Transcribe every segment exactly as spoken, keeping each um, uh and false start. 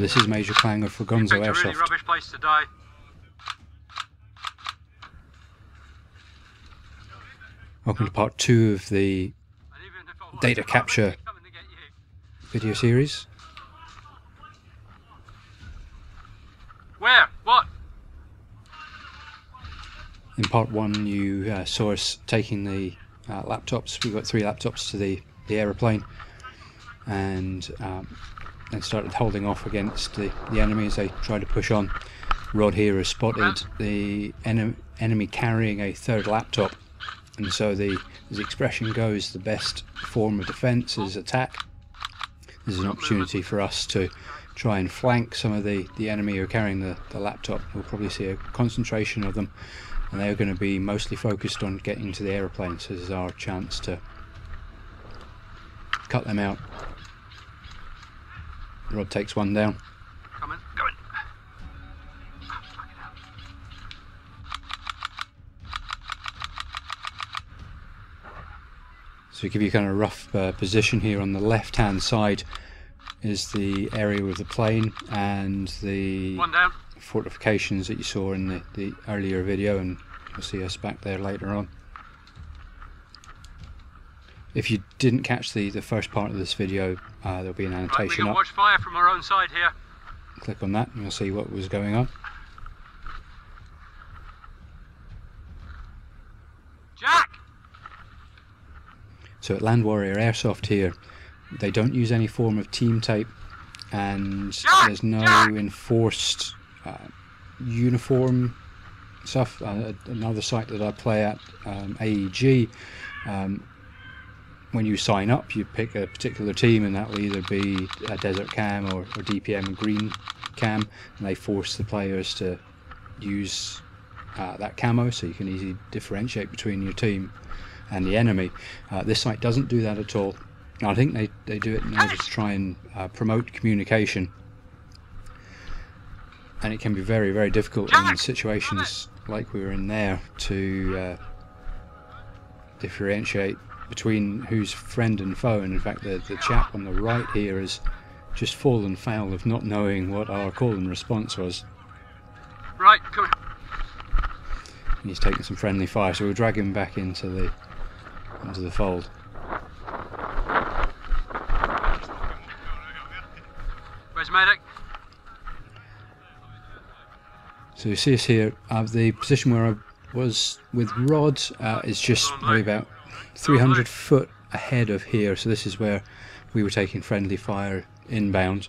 Hello, this is Major Clanger for Gonzo Airsoft. It's a really rubbish place to die. Welcome to part two of the data capture video series. Where? What? In part one, you uh, saw us taking the uh, laptops. We got three laptops to the the aeroplane, and um, and started holding off against the the enemy as they tried to push on. Rod here has spotted the en enemy carrying a third laptop, and so the as the expression goes, the best form of defence is attack. This is an opportunity for us to try and flank some of the, the enemy who are carrying the, the laptop. We'll probably see a concentration of them, and they're going to be mostly focused on getting to the aeroplane, so this is our chance to cut them out. Rod takes one down. Come in, come in. Oh, fucking hell. So to give you kind of a rough uh, position here, on the left hand side is the area with the plane and the fortifications that you saw in the, the earlier video, and you'll see us back there later on. If you didn't catch the, the first part of this video, uh, there'll be an annotation right, we can up. Watch fire from our own side here. Click on that and you'll see what was going on. Jack! So at Land Warrior Airsoft here, they don't use any form of team tape, and there's no enforced uh, uniform stuff. Uh, another site that I play at, um, A E G, um, when you sign up you pick a particular team, and that will either be a desert cam or, or D P M green cam, and they force the players to use uh, that camo so you can easily differentiate between your team and the enemy. Uh, this site doesn't do that at all. I think they, they do it in order to try and uh, promote communication, and it can be very very difficult in situations like we were in there to uh, differentiate between who's friend and foe. And in fact the, the chap on the right here has just fallen foul of not knowing what our call and response was. Right, come on. And he's taking some friendly fire, so we'll drag him back into the into the fold. So you see us here, uh, the position where I was with Rod uh, is just probably about three hundred foot ahead of here, so this is where we were taking friendly fire inbound,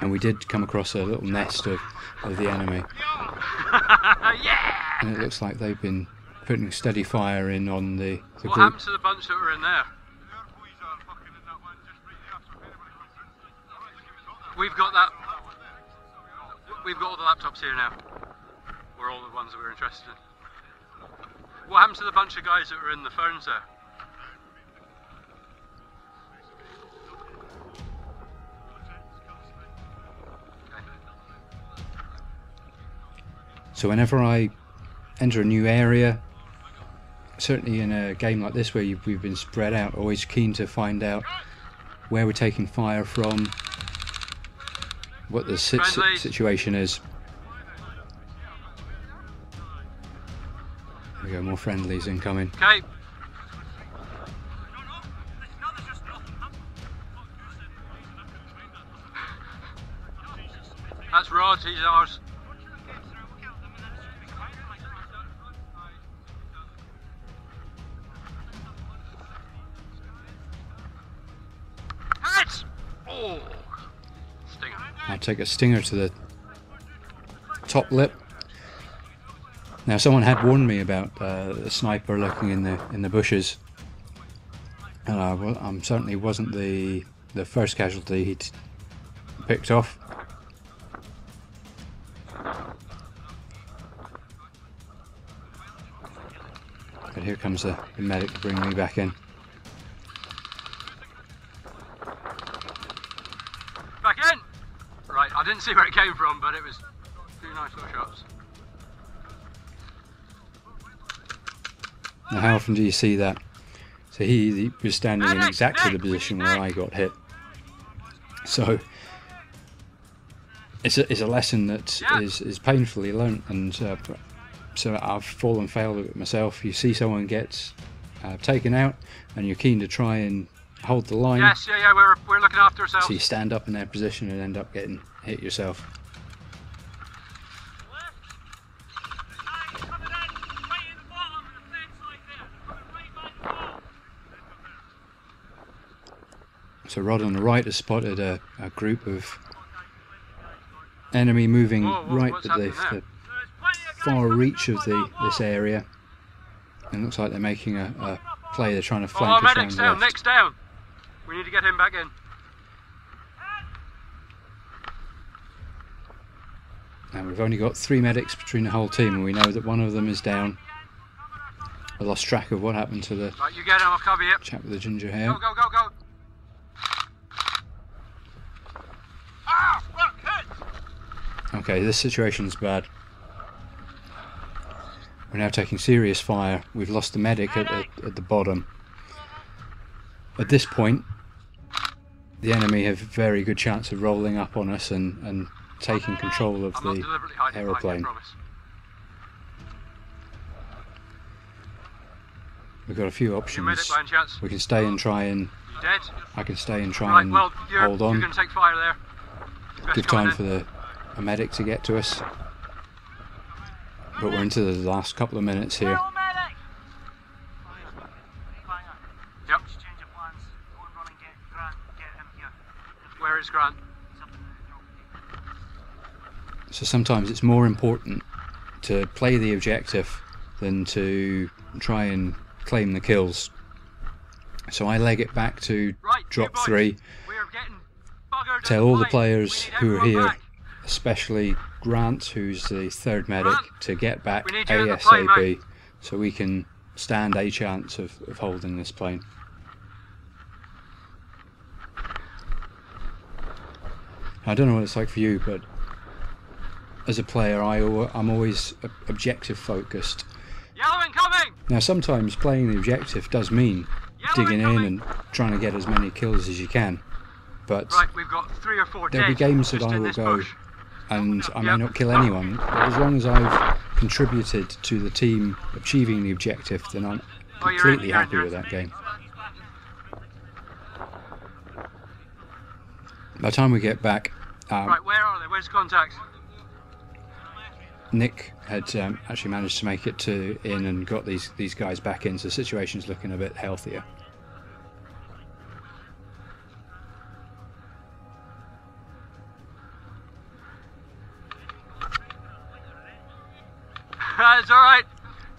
and we did come across a little nest of, of the enemy. Yeah! And it looks like they've been putting steady fire in on the, the group. What happened to the bunch that were in there? We've got that. We've got all the laptops here now. We're all the ones that we're interested in. What happened to the bunch of guys that were in the ferns there? So whenever I enter a new area, certainly in a game like this where you've, we've been spread out, always keen to find out where we're taking fire from, what the sit situation is. There we go, more friendlies incoming. Okay. That's Rod, he's ours. That's... Oh! I'll take a stinger to the top lip. Now, someone had warned me about uh, the sniper lurking in the in the bushes, and I well, I'm certainly wasn't the the first casualty he'd picked off. But here comes the, the medic to bring me back in. I didn't see where it came from, but it was two nice little shots. Now, how often do you see that? So he, he was standing in exactly the position where I got hit. So it's a, it's a lesson that yeah. is, is painfully learnt, and uh, so I've fallen foul of it myself. You see someone gets uh, taken out and you're keen to try and hold the line. Yes, yeah, yeah, we're, we're looking after ourselves. So you stand up in their position and end up getting hit yourself. So Rod on the right has spotted a, a group of enemy moving Whoa, what, right at the, the far reach of the this area, and it looks like they're making a, a play. They're trying to flank us round left. Nick's down. We need to get him back in. And we've only got three medics between the whole team, and we know that one of them is down. I lost track of what happened to the right, you get him, I'll cover you. Chap with the ginger hair. Go, go, go, go. Okay, this situation's bad. We're now taking serious fire. We've lost the medic at, at, at the bottom. At this point, the enemy have a very good chance of rolling up on us and, and taking control of the aeroplane. We've got a few options. We can stay and try and... I can stay and try and hold on. Good time for the... a medic to get to us, but we're into the last couple of minutes here. Yep. Where is Grant? So sometimes it's more important to play the objective than to try and claim the kills. So I leg it back to right, drop three, tell all the players who are here back. Especially Grant, who's the third medic, Grant, to get back ASAP plane, so we can stand a chance of, of holding this plane. I don't know what it's like for you, but as a player, I, I'm always objective focused. Yellow incoming! Now sometimes playing the objective does mean Yellow digging incoming. in and trying to get as many kills as you can, but right, we've got three or four there'll dead. be games that Just I will go bush. and I may yep. not kill anyone, but as long as I've contributed to the team achieving the objective, then I'm completely happy with that game. By the time we get back, um, right, where are they? Where's contact? Nick had um, actually managed to make it to in and got these these guys back in, so the situation's looking a bit healthier. It's alright,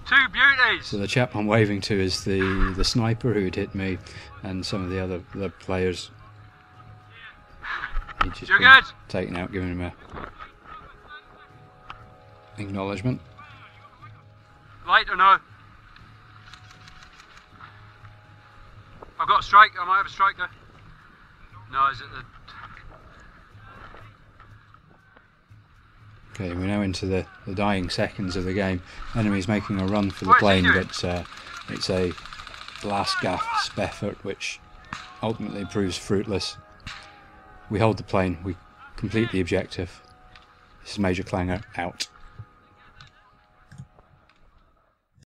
two beauties. So the chap I'm waving to is the, the sniper who'd hit me and some of the other the players. He'd just You're good. Taken out, giving him a acknowledgement. Light or no? I've got a strike, I might have a strike there. No, is it the... Okay, we're now into the, the dying seconds of the game. Enemy's making a run for the plane, but uh, it's a last gasp effort which ultimately proves fruitless. We hold the plane, we complete the objective. This is Major Clanger out.